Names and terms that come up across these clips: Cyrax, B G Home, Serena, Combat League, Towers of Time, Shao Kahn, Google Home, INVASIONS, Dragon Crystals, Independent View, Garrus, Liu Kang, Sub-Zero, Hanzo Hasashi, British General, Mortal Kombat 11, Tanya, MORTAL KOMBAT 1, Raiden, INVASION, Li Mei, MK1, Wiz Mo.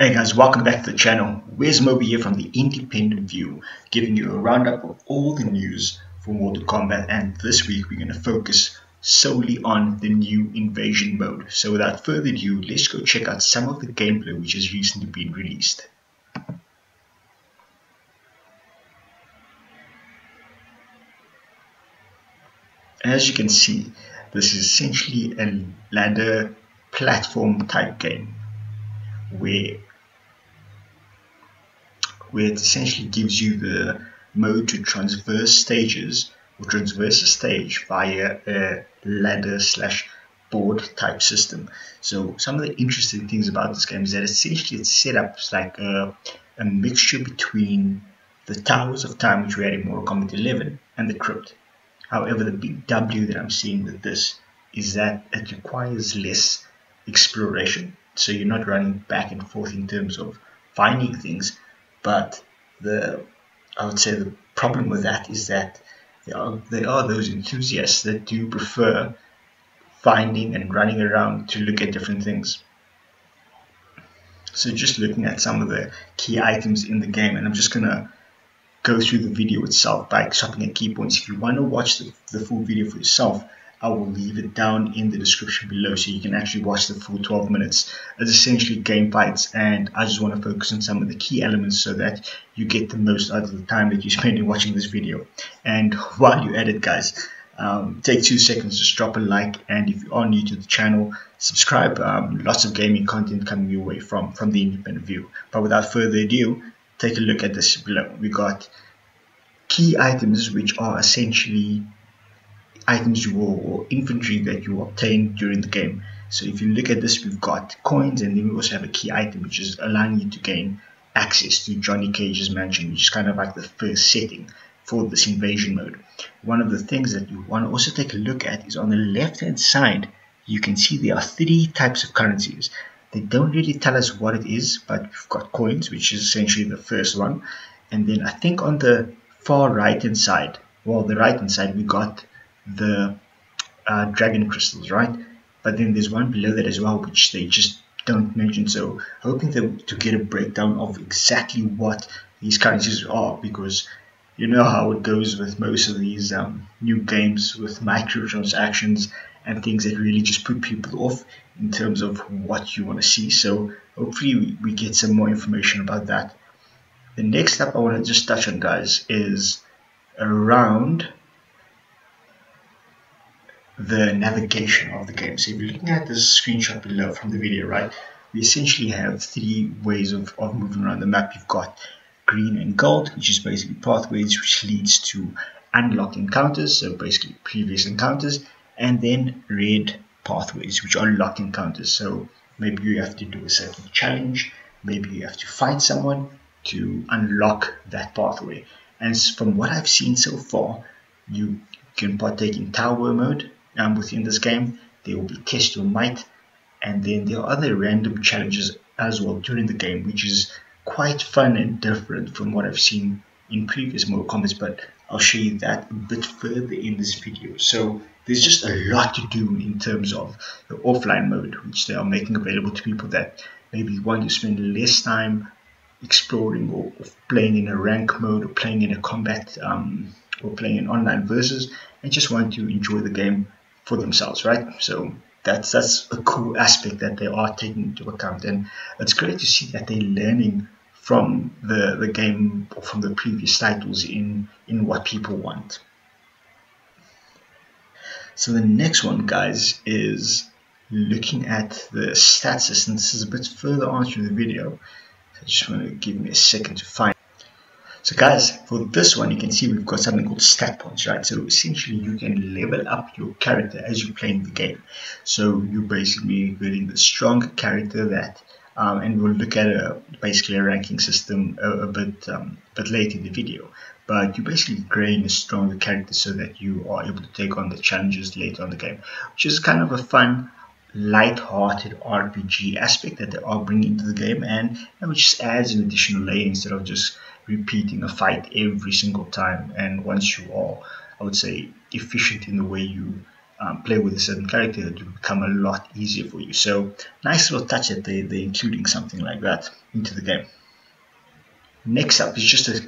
Hey guys, welcome back to the channel. Wiz Mo here from the Independent View, giving you a roundup of all the news for Mortal Kombat, and this week we're going to focus solely on the new invasion mode. So without further ado, let's go check out some of the gameplay which has recently been released. As you can see, this is essentially a ladder platform type game where it essentially gives you the mode to transverse stages or transverse a stage via a ladder / board type system. So some of the interesting things about this game is that essentially it's set up like a mixture between the Towers of Time, which we had in Mortal Kombat 11, and the Crypt. However, the big W that I'm seeing with this is that it requires less exploration. So you're not running back and forth in terms of finding things, but I would say the problem with that is that there are those enthusiasts that do prefer finding and running around to look at different things. So just looking at some of the key items in the game, and I'm just gonna go through the video itself by stopping at key points. If you want to watch the full video for yourself, I will leave it down in the description below so you can actually watch the full 12 minutes. It's essentially game fights, and I just want to focus on some of the key elements so that you get the most out of the time that you spend in watching this video. And while you're at it, guys, take 2 seconds, just drop a like, and if you are new to the channel, subscribe. Lots of gaming content coming your way from the Independent View. But without further ado, take a look at this below. We got key items which are essentially items you will, or inventory that you obtain during the game. So if you look at this, we've got coins, and then we also have a key item which is allowing you to gain access to Johnny Cage's mansion, which is kind of like the first setting for this invasion mode. One of the things that you want to also take a look at is on the left hand side, you can see there are 3 types of currencies. They don't really tell us what it is, but we've got coins, which is essentially the first one. And then I think on the far right hand side, well, the right hand side, we got the Dragon Crystals, right? But then there's one below that as well, which they just don't mention. So hoping to get a breakdown of exactly what these currencies are, because you know how it goes with most of these new games with microtransactions and things that really just put people off in terms of what you want to see. So hopefully we get some more information about that. The next step I want to just touch on, guys, is around the navigation of the game. So if you're looking at this screenshot below from the video, right, we essentially have 3 ways of moving around the map. You've got green and gold, which is basically pathways, which leads to unlocked encounters, so basically previous encounters, and then red pathways, which are locked encounters. So maybe you have to do a certain challenge, maybe you have to fight someone to unlock that pathway. And from what I've seen so far, you can partake in tower mode within this game. There will be test your might, and then there are other random challenges as well during the game, which is quite fun and different from what I've seen in previous Mortal Kombat, but I'll show you that a bit further in this video. So there's just a lot to do in terms of the offline mode, which they are making available to people that maybe want to spend less time exploring or playing in a rank mode or playing in a combat or playing in online versus, and just want to enjoy the game for themselves, right? So that's a cool aspect that they are taking into account, and it's great to see that they're learning from the game or from the previous titles in what people want. So the next one, guys, is looking at the stat system. This is a bit further on through the video, so I just want to give me a second to find. So guys, for this one, you can see we've got something called stat points, right? So essentially you can level up your character as you're playing the game. So you're basically building the strong character that, and we'll look at basically a ranking system a bit late in the video. But you're basically growing a stronger character so that you are able to take on the challenges later on the game, which is kind of a fun, light-hearted RPG aspect that they are bringing to the game, and which just adds an additional layer instead of just repeating a fight every single time. And once you are, I would say, efficient in the way you play with a certain character, it will become a lot easier for you. So nice little touch that they're including something like that into the game. Next up is just a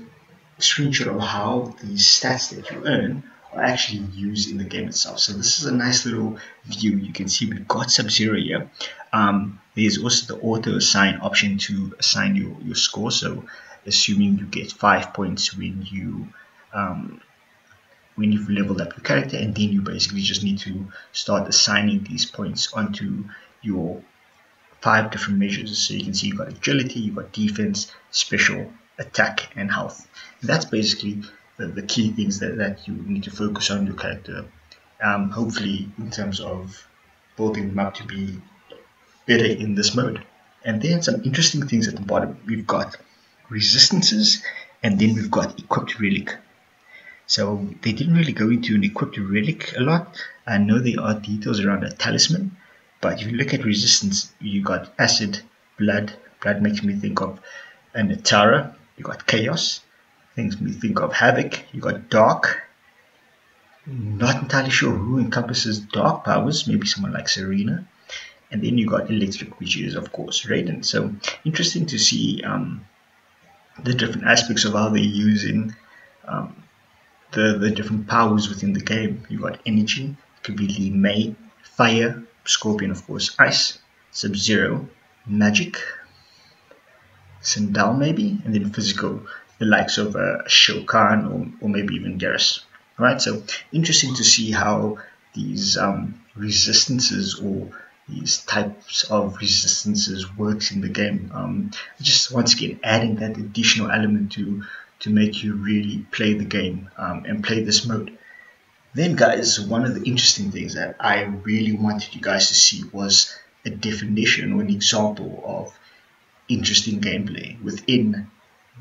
screenshot of how these stats that you earn are actually used in the game itself. So this is a nice little view. You can see we've got Sub-Zero here. There's also the auto assign option to assign your score. So assuming you get 5 points when you've leveled up your character, and then you basically just need to start assigning these points onto your 5 different measures. So you can see you've got agility, you've got defense, special, attack, and health. And that's basically the key things that you need to focus on your character, hopefully in terms of building them up to be better in this mode. And then some interesting things at the bottom. We've got resistances, and then we've got equipped relic. So they didn't really go into an equipped relic a lot. I know there are details around a talisman, but if you look at resistance, you got acid, blood. Blood makes me think of an Atara. You got chaos, makes me think of havoc. You got dark. Not entirely sure who encompasses dark powers. Maybe someone like Serena. And then you got electric, which is of course Raiden. So interesting to see the different aspects of how they're using the different powers within the game. You got energy, it could be Li Mei, fire, scorpion, of course, ice, Sub-Zero, magic, Sandal maybe, and then physical, the likes of Shao Kahn or maybe even Garrus. All right, so interesting to see how these resistances or these types of resistances works in the game. Just once again adding that additional element to make you really play the game and play this mode. Then guys, one of the interesting things that I really wanted you guys to see was a definition or an example of interesting gameplay within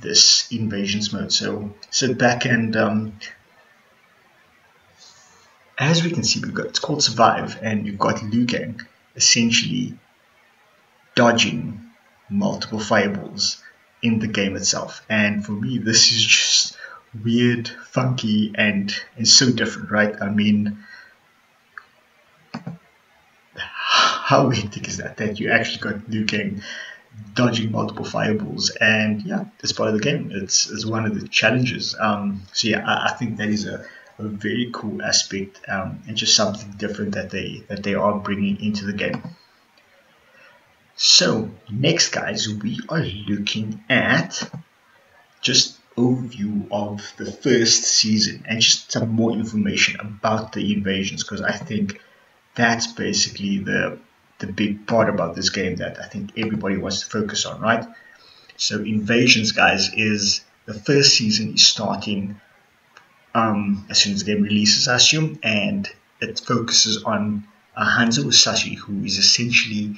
this invasions mode. So sit back and as we can see, we've got, it's called Survive, and you've got Liu Kang essentially dodging multiple fireballs in the game itself. And for me, this is just weird, funky, and so different, right? I mean, how hectic is that you actually got Liu Kang dodging multiple fireballs? And yeah, it's part of the game. It's one of the challenges. So yeah, I think that is a very cool aspect, and just something different that they are bringing into the game. So next guys, we are looking at just overview of the first season and just some more information about the invasions, because I think that's basically the big part about this game that I think everybody wants to focus on, right? So invasions guys, is the first season is starting as soon as the game releases, I assume, and it focuses on Hanzo Hasashi, who is essentially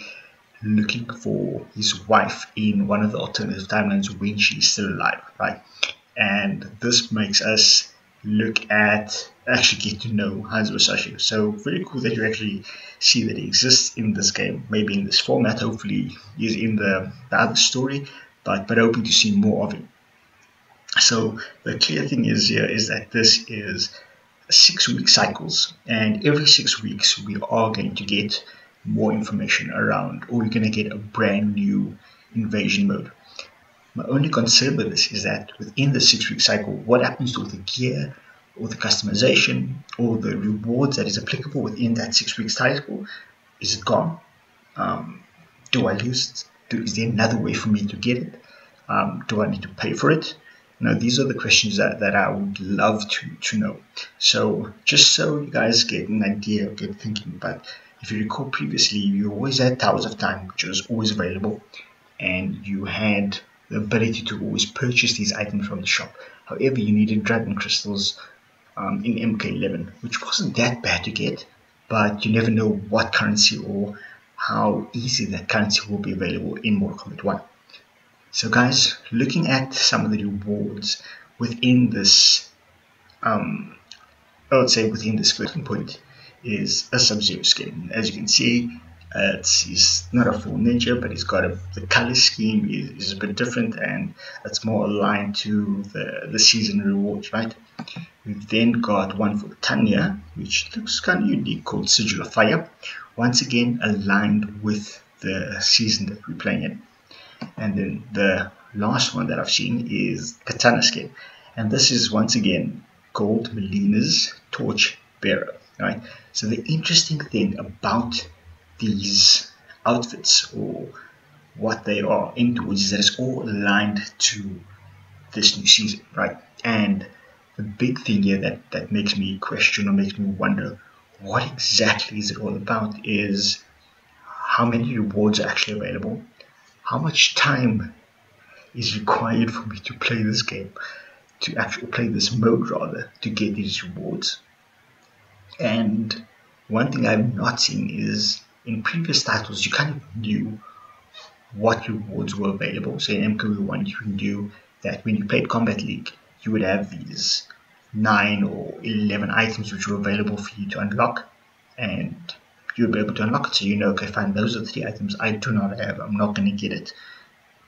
looking for his wife in one of the alternative timelines when she's still alive, right? And this makes us look at, actually get to know Hanzo Hasashi. So very cool that you actually see that he exists in this game, maybe in this format. Hopefully he's in the other story, but hoping to see more of him. So the clear thing is here is that this is 6-week cycles, and every 6 weeks we are going to get more information around, or we're going to get a brand new invasion mode. My only concern with this is that within the 6-week cycle, what happens to all the gear or the customization or the rewards that is applicable within that 6-week cycle? Is it gone? Do I lose it? Is there another way for me to get it? Do I need to pay for it? Now, these are the questions that I would love to know. So just so you guys get an idea or get thinking, but if you recall previously, you always had Towers of Time, which was always available, and you had the ability to always purchase these items from the shop. However, you needed Dragon Crystals in MK11, which wasn't that bad to get, but you never know what currency or how easy that currency will be available in Mortal Kombat 1. So guys, looking at some of the rewards within this, I would say within this first point is a Sub-Zero skin. As you can see, it's not a full ninja, but it's got the color scheme is a bit different, and it's more aligned to the season rewards, right? We've then got one for Tanya, which looks kind of unique, called Sigil of Fire. Once again, aligned with the season that we're playing in. And then the last one that I've seen is Katana Skin. And this is, once again, Gold Melina's Torch Bearer. Right? So the interesting thing about these outfits, or what they are aimed towards, is that it's all aligned to this new season, right? And the big thing here that makes me question, or makes me wonder, what exactly is it all about, is how many rewards are actually available, how much time is required for me to play this game, to actually play this mode rather, to get these rewards. And one thing I've not seen is, in previous titles you kind of knew what rewards were available. So in MK1 you knew that when you played Combat League you would have these 9 or 11 items which were available for you to unlock, and you would be able to unlock it, so you know, okay fine, those are 3 items I do not have, I'm not going to get it.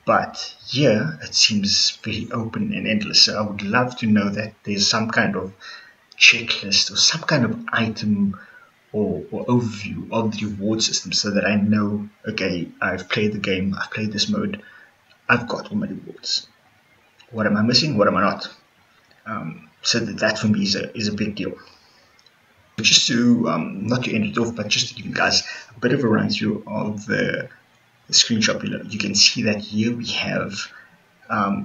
But here it seems very open and endless, so I would love to know that there's some kind of checklist or some kind of item or overview of the reward system, so that I know, okay, I've played the game, I've played this mode, I've got all my rewards. What am I missing? What am I not? So that for me is a big deal. Just to, not to end it off, but just to give you guys a bit of a run through of the screenshot below, you can see that here we have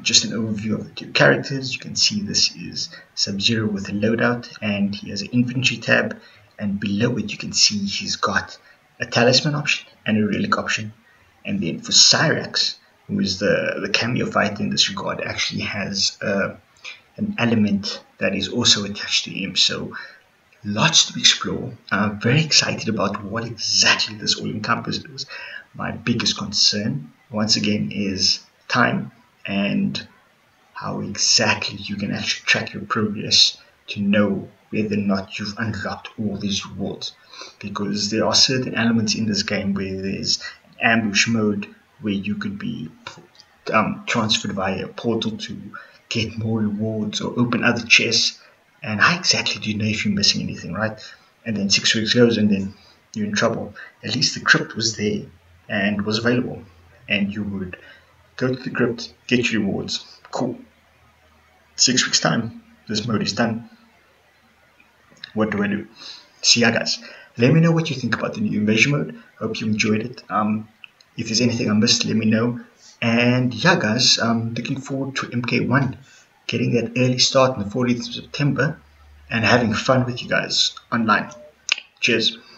just an overview of the 2 characters. You can see this is Sub-Zero with a loadout, and he has an infantry tab. And below it, you can see he's got a talisman option and a relic option. And then for Cyrax, who is the cameo fighter in this regard, actually has an element that is also attached to him. So lots to explore. I'm very excited about what exactly this all encompasses. My biggest concern, once again, is time and how exactly you can actually track your progress to know whether or not you've unlocked all these rewards, because there are certain elements in this game where there's an ambush mode where you could be transferred via a portal to get more rewards or open other chests, and how exactly do you know if you're missing anything, right? And then 6 weeks goes and then you're in trouble. At least the crypt was there and was available, and you would go to the crypt, get your rewards, cool. 6 weeks time, this mode is done. What do I do? So yeah guys, let me know what you think about the new invasion mode. Hope you enjoyed it. If there's anything I missed, let me know. And yeah guys, I'm looking forward to MK1, getting that early start on the 14th of September, and having fun with you guys online. Cheers.